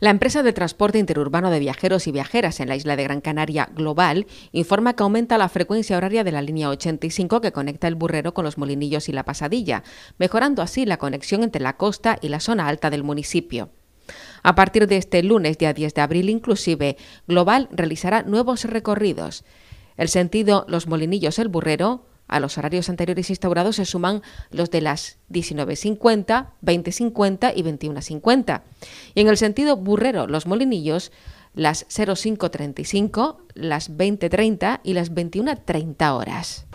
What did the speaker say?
La empresa de transporte interurbano de viajeros y viajeras en la isla de Gran Canaria, Global, informa que aumenta la frecuencia horaria de la línea 85 que conecta El Burrero con Los Molinillos y La Pasadilla, mejorando así la conexión entre la costa y la zona alta del municipio. A partir de este lunes, día 10 de abril inclusive, Global realizará nuevos recorridos. El sentido Los Molinillos-El Burrero, a los horarios anteriores instaurados se suman los de las 19:50, 20:50 y 21:50. Y en el sentido Burrero-Los Molinillos, las 05:35, las 20:30 y las 21:30 horas.